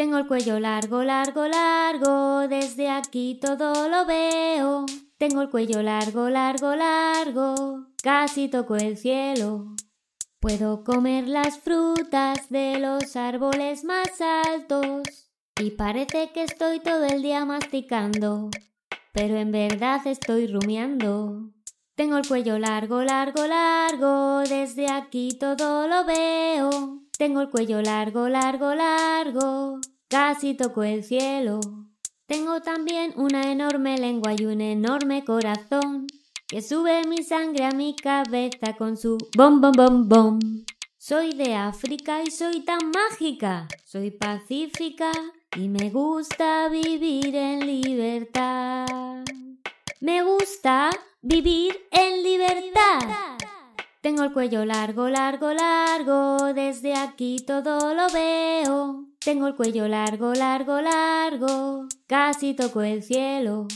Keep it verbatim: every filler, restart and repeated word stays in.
Tengo el cuello largo, largo, largo, desde aquí todo lo veo. Tengo el cuello largo, largo, largo, casi toco el cielo. Puedo comer las frutas de los árboles más altos y parece que estoy todo el día masticando, pero en verdad estoy rumiando. Tengo el cuello largo, largo, largo, desde aquí todo lo veo. Tengo el cuello largo, largo, largo, casi toco el cielo. Tengo también una enorme lengua y un enorme corazón que sube mi sangre a mi cabeza con su bom, bom, bom, bom. Soy de África y soy tan mágica, soy pacífica y me gusta vivir en libertad. Me gusta vivir en libertad. Tengo el cuello largo, largo, largo, desde aquí todo lo veo. Tengo el cuello largo, largo, largo, casi toco el cielo.